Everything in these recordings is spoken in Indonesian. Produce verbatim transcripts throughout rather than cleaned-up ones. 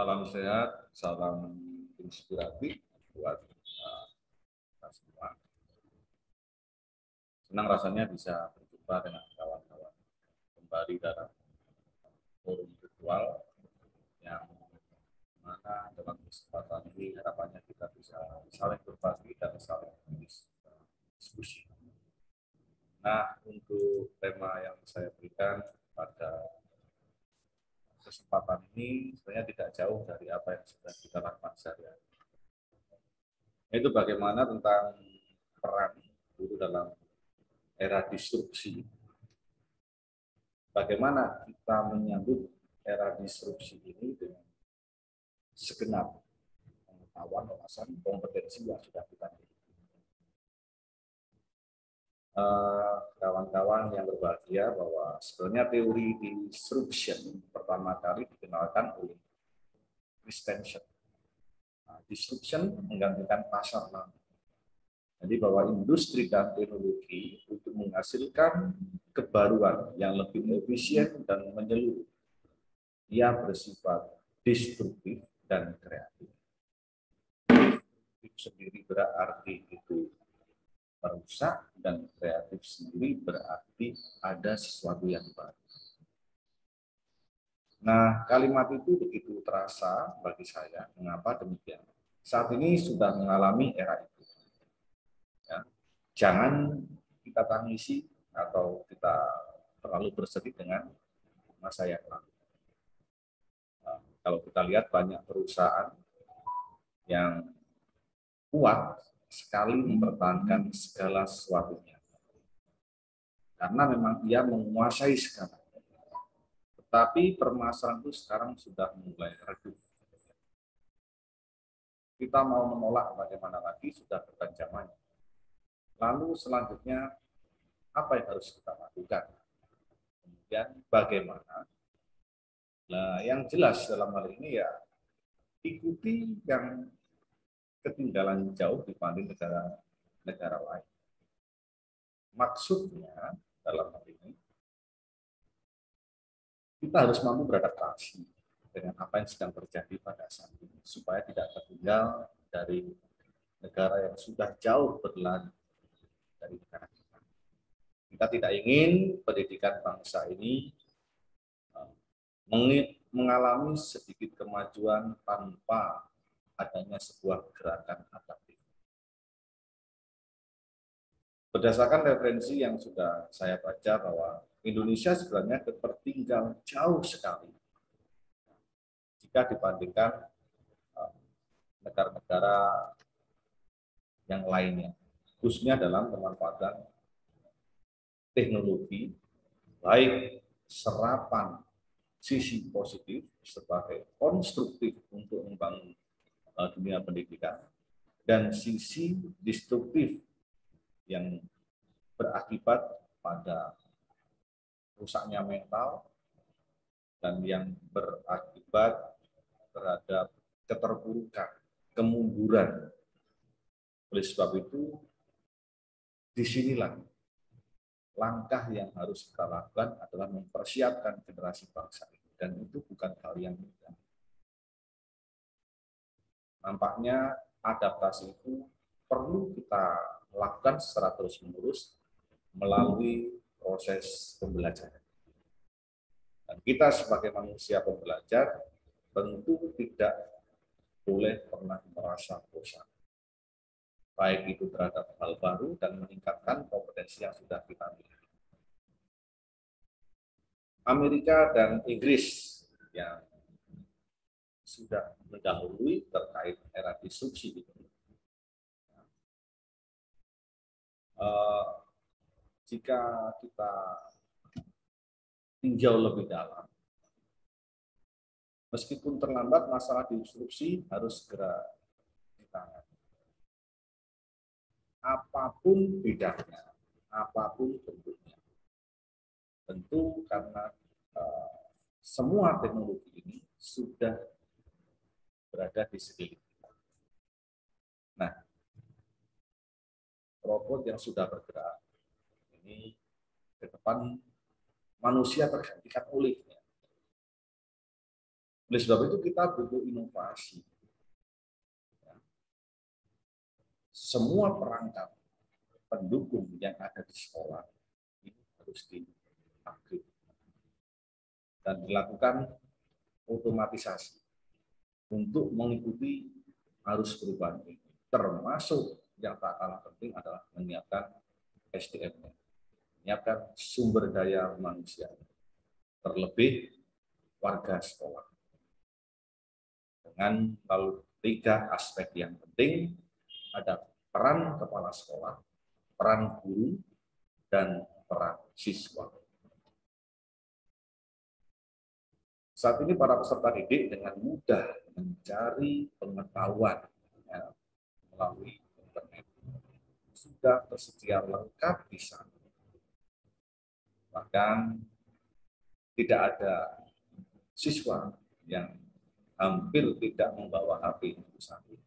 Salam sehat, salam inspiratif buat uh, kita semua. Senang rasanya bisa berjumpa dengan kawan-kawan kembali dalam forum virtual yang mana dalam kesempatan ini harapannya kita bisa saling berbagi dan saling berdiskusi. Nah, untuk tema yang saya berikan pada kesempatan ini sebenarnya tidak jauh dari apa yang sudah kita lakukan sehari-hari. Itu bagaimana tentang peran guru dalam era disrupsi. Bagaimana kita menyambut era disrupsi ini dengan segenap pengetahuan, wawasan, kompetensi yang sudah kita miliki. Kawan-kawan yang berbahagia bahwa sebenarnya teori disruption pertama kali dikenalkan oleh Christensen. Nah, disruption menggantikan pasar lama. Jadi bahwa industri dan teknologi untuk menghasilkan kebaruan yang lebih efisien dan menyeluruh. Ia bersifat disruptif dan kreatif. Disruptif sendiri berarti itu merusak, dan kreatif sendiri berarti ada sesuatu yang baru. Nah, kalimat itu begitu terasa bagi saya. Mengapa demikian? Saat ini sudah mengalami era itu. Ya, jangan kita tangisi atau kita terlalu bersedih dengan masa yang lalu. Nah, kalau kita lihat banyak perusahaan yang kuat sekali mempertahankan segala sesuatunya. Karena memang dia menguasai segala. Tetapi permasalahan itu sekarang sudah mulai redup. Kita mau menolak bagaimana lagi sudah bukan zamannya. Lalu selanjutnya apa yang harus kita lakukan? Kemudian bagaimana? Nah, yang jelas dalam hal ini ya ikuti yang ketinggalan jauh dibanding negara-negara lain. Maksudnya dalam hal ini kita harus mampu beradaptasi dengan apa yang sedang terjadi pada saat ini supaya tidak tertinggal dari negara yang sudah jauh berlari dari negara kita. Kita tidak ingin pendidikan bangsa ini mengalami sedikit kemajuan tanpa adanya sebuah gerakan adaptif. Berdasarkan referensi yang sudah saya baca bahwa Indonesia sebenarnya tertinggal jauh sekali jika dibandingkan negara-negara yang lainnya, khususnya dalam pemanfaatan teknologi, baik serapan sisi positif sebagai konstruktif untuk membangun dunia pendidikan, dan sisi destruktif yang berakibat pada rusaknya mental dan yang berakibat terhadap keterpurukan, kemunduran. Oleh sebab itu, disinilah langkah yang harus kita lakukan adalah mempersiapkan generasi bangsa ini, dan itu bukan hal yang mudah. Nampaknya adaptasi itu perlu kita lakukan secara terus-menerus melalui proses pembelajaran. Dan kita sebagai manusia pembelajar tentu tidak boleh pernah merasa bosan. Baik itu terhadap hal baru dan meningkatkan kompetensi yang sudah kita miliki. Amerika dan Inggris yang sudah mendahului terkait era disrupsi itu. Uh, jika kita tinjau lebih dalam, meskipun terlambat, masalah disrupsi harus segera ditangani. Apapun bidangnya, apapun bentuknya. Tentu karena uh, semua teknologi ini sudah berada di sekeliling kita. Nah, robot yang sudah bergerak ini ke depan manusia tergantikan olehnya. Oleh sebab itu kita butuh inovasi. Semua perangkat pendukung yang ada di sekolah ini harus diupgrade dan dilakukan otomatisasi untuk mengikuti arus perubahan ini. Termasuk yang tak kalah penting adalah menyiapkan S D M-nya, menyiapkan sumber daya manusia, terlebih warga sekolah. Dengan lalu tiga aspek yang penting. Ada peran kepala sekolah, peran guru, dan peran siswa. Saat ini para peserta didik dengan mudah mencari pengetahuan ya, melalui internet. Sudah tersedia lengkap di sana. Bahkan tidak ada siswa yang hampir tidak membawa H P untuk saat ini.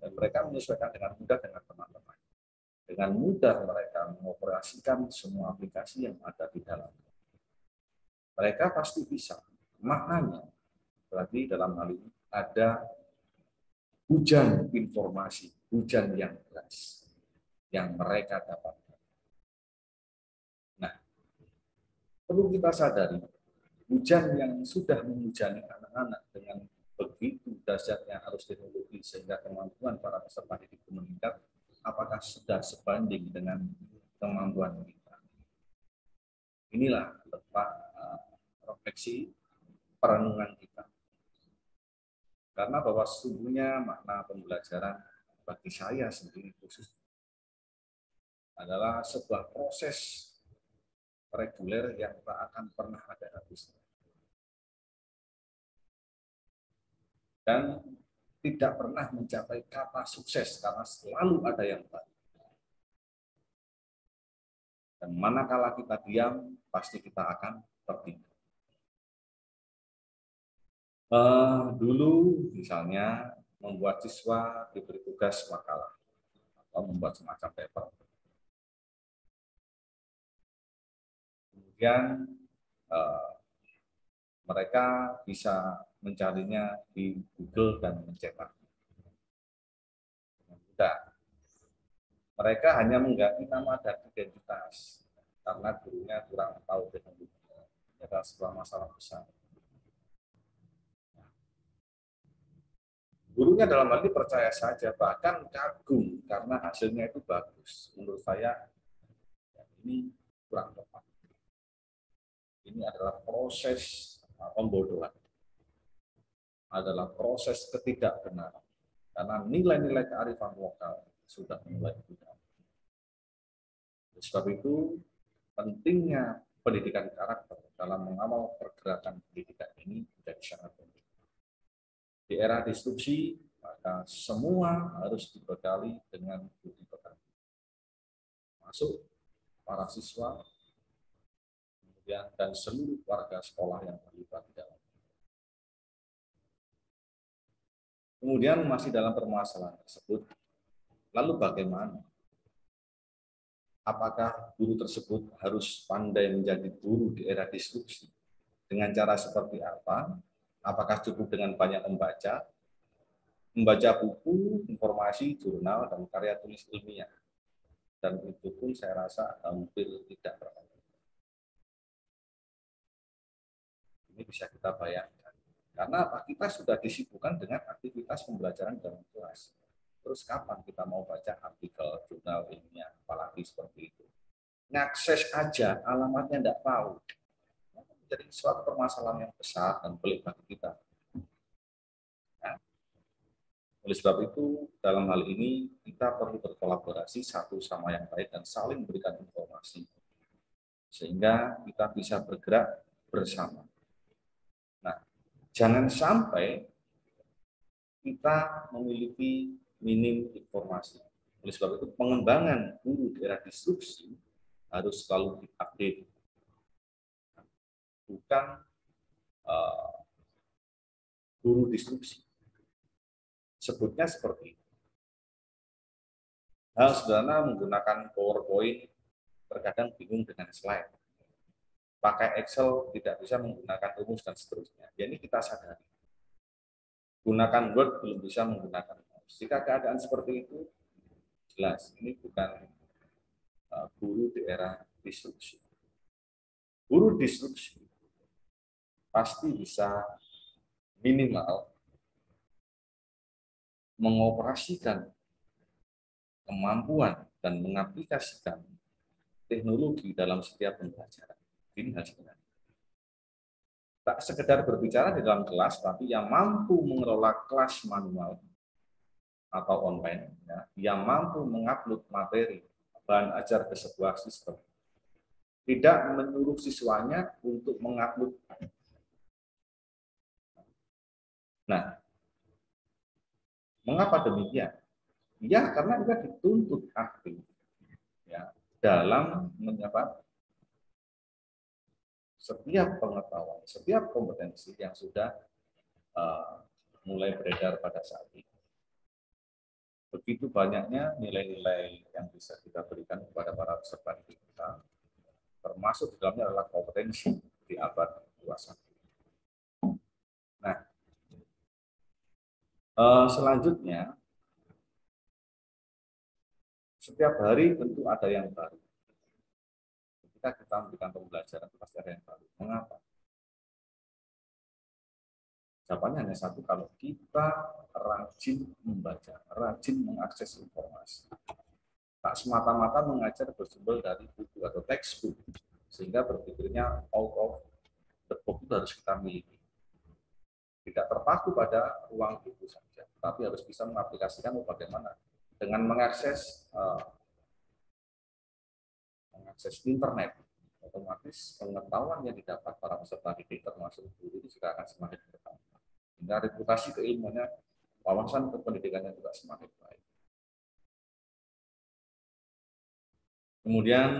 Dan mereka menyesuaikan dengan mudah dengan teman-teman. Dengan mudah mereka mengoperasikan semua aplikasi yang ada di dalamnya. Mereka pasti bisa. Maknanya, berarti dalam hal ini ada hujan informasi, hujan yang deras yang mereka dapatkan. Nah, perlu kita sadari, hujan yang sudah menghujani anak-anak dengan begitu dasarnya arus teknologi sehingga kemampuan para peserta didik meningkat, apakah sudah sebanding dengan kemampuan kita? Inilah letak uh, refleksi perenungan kita. Karena bahwa sesungguhnya makna pembelajaran bagi saya sendiri khusus adalah sebuah proses reguler yang tak akan pernah ada habisnya. Dan tidak pernah mencapai kata sukses karena selalu ada yang baru. Dan manakala kita diam, pasti kita akan tertinggal. Uh, dulu misalnya membuat siswa diberi tugas makalah atau membuat semacam paper. Kemudian uh, mereka bisa mencarinya di Google dan mencetak. Nah, mereka hanya mengganti nama dan identitas karena gurunya kurang tahu dengan gurunya. Ada sebuah masalah besar. Gurunya dalam hal ini percaya saja, bahkan kagum karena hasilnya itu bagus. Menurut saya ya, ini kurang tepat. Ini adalah proses pembodohan. Adalah proses ketidakbenaran karena nilai-nilai kearifan lokal sudah mulai hilang. Sebab itu pentingnya pendidikan karakter dalam mengawal pergerakan pendidikan ini menjadi sangat penting. Di era disrupsi maka semua harus dibekali dengan budi pekerti. Masuk para siswa kemudian dan seluruh warga sekolah yang terlibat di dalam. Kemudian masih dalam permasalahan tersebut, lalu bagaimana? Apakah guru tersebut harus pandai menjadi guru di era disrupsi? Dengan cara seperti apa? Apakah cukup dengan banyak membaca? Membaca buku, informasi, jurnal, dan karya tulis ilmiah. Dan itu pun saya rasa hampir tidak berhasil. Ini bisa kita bayangkan. Karena apa? Kita sudah disibukkan dengan aktivitas pembelajaran dalam kelas. Terus kapan kita mau baca artikel, jurnal, ilmiah, apalagi seperti itu. Ngakses aja, alamatnya tidak tahu. Jadi suatu permasalahan yang besar dan pelik bagi kita. Nah, oleh sebab itu, dalam hal ini kita perlu berkolaborasi satu sama yang lain dan saling berikan informasi. Sehingga kita bisa bergerak bersama. Jangan sampai kita memiliki minim informasi. Oleh sebab itu, pengembangan guru di era disrupsi harus selalu diupdate. Bukan uh, guru disrupsi. Sebutnya seperti itu. Hal sederhana menggunakan PowerPoint, terkadang bingung dengan slide. Pakai Excel tidak bisa menggunakan rumus dan seterusnya. Jadi kita sadari gunakan Word, belum bisa menggunakan mouse. Jika keadaan seperti itu, jelas ini bukan uh, guru di era instruksi. Guru instruksi pasti bisa minimal mengoperasikan kemampuan dan mengaplikasikan teknologi dalam setiap pembelajaran. Ini harus benar. Tak sekedar berbicara di dalam kelas, tapi yang mampu mengelola kelas manual atau online, ya, yang mampu mengupload materi, bahan ajar ke sebuah sistem. Tidak menyuruh siswanya untuk mengupload. Nah, mengapa demikian? Ya, karena kita dituntut aktif ya, dalam mendapat setiap pengetahuan, setiap kompetensi yang sudah uh, mulai beredar pada saat ini. Begitu banyaknya nilai-nilai yang bisa kita berikan kepada para peserta kita, termasuk dalamnya adalah kompetensi di abad dua puluh satu. Nah, selanjutnya, setiap hari tentu ada yang baru. Ketika kita memberikan pembelajaran, pasti ada yang baru. Mengapa? Jawabannya hanya satu, kalau kita rajin membaca, rajin mengakses informasi. Tak semata-mata mengajar bersumber dari buku atau textbook, sehingga berpikirnya out of the box itu harus kita miliki. Tidak terpaku pada ruang buku saja, tapi harus bisa mengaplikasikan bagaimana dengan mengakses uh, mengakses internet. Otomatis pengetahuan yang didapat para peserta didik termasuk guru itu juga akan semakin bertambah. Hingga reputasi keilmuannya, wawasan kependidikannya juga semakin baik. Kemudian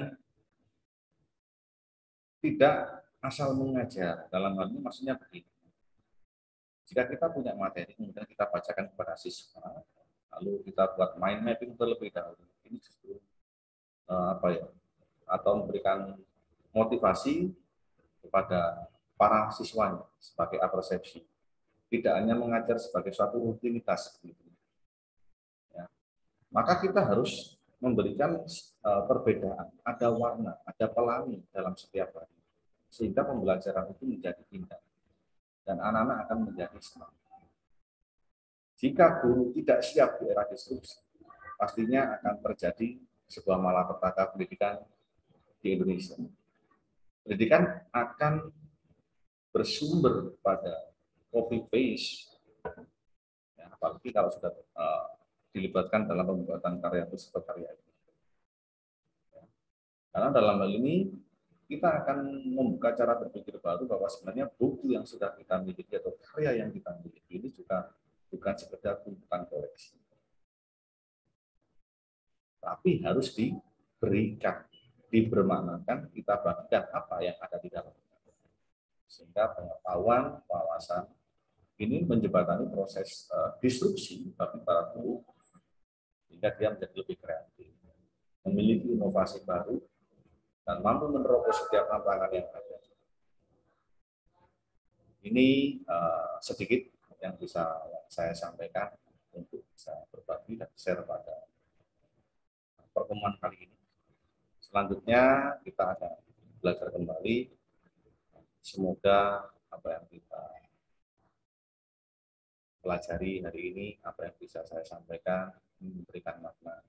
tidak asal mengajar, dalam hal ini maksudnya begini. Jika kita punya materi, kemudian kita bacakan kepada siswa, lalu kita buat mind mapping terlebih dahulu. Ini justru uh, apa ya? Atau memberikan motivasi kepada para siswanya sebagai apersepsi. Tidak hanya mengajar sebagai suatu rutinitas. Ya. Maka kita harus memberikan uh, perbedaan, ada warna, ada pelangi dalam setiap hari. Sehingga pembelajaran itu menjadi indah. Dan anak-anak akan menjadi semangat. Jika guru tidak siap di era instruksi, pastinya akan terjadi sebuah malapetaka pendidikan di Indonesia. Pendidikan akan bersumber pada copy paste, ya, apalagi kalau sudah uh, dilibatkan dalam pembuatan karya peserta karya ini. Ya. Karena dalam hal ini kita akan membuka cara berpikir baru bahwa sebenarnya buku yang sudah kita miliki atau karya yang kita miliki ini juga bukan sekedar tumpukan koleksi, tapi harus diberikan. Dibermaknakan, kita bagikan apa yang ada di dalamnya. Sehingga pengetahuan, wawasan, ini menjembatani proses uh, disrupsi bagi para guru, sehingga dia menjadi lebih kreatif, memiliki inovasi baru, dan mampu menerobos setiap tantangan yang ada. Ini uh, sedikit yang bisa saya sampaikan untuk bisa berbagi dan share pada pertemuan kali ini. Selanjutnya kita akan belajar kembali. Semoga apa yang kita pelajari hari ini, apa yang bisa saya sampaikan, memberikan makna.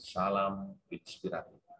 Salam inspiratif.